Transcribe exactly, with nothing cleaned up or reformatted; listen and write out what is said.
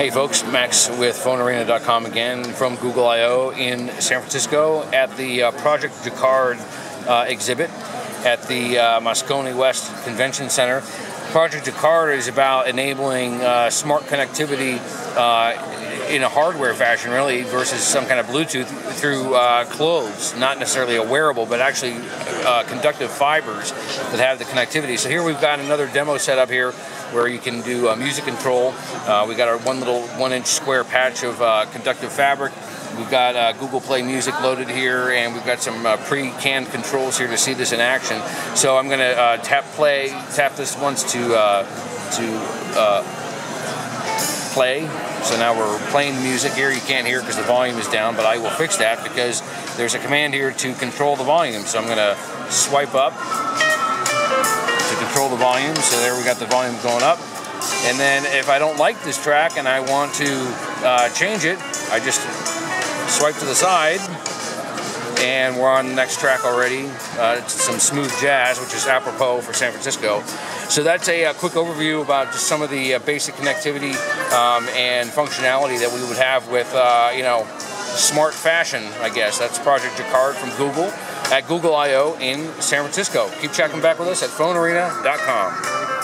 Hey folks, Max with Phone Arena dot com again from Google I O in San Francisco at the uh, Project Jacquard uh, exhibit at the uh, Moscone West Convention Center. Project Jacquard is about enabling uh, smart connectivity uh, in a hardware fashion, really, versus some kind of Bluetooth through uh, clothes, not necessarily a wearable, but actually uh, conductive fibers that have the connectivity. So here we've got another demo set up here where you can do uh, music control. Uh, we got our one little one-inch square patch of uh, conductive fabric. We've got uh, Google Play Music loaded here, and we've got some uh, pre-canned controls here to see this in action. So I'm going to uh, tap play, tap this once to uh, to uh, play. So now we're playing music here. You can't hear because the volume is down, but I will fix that because there's a command here to control the volume. So I'm going to swipe up to control the volume. So there we got the volume going up. And then if I don't like this track and I want to uh, change it, I just swipe to the side, and we're on the next track already. Uh, it's some smooth jazz, which is apropos for San Francisco. So that's a, a quick overview about just some of the uh, basic connectivity um, and functionality that we would have with, uh, you know, smart fashion, I guess. That's Project Jacquard from Google at Google I O in San Francisco. Keep checking back with us at Phone Arena dot com.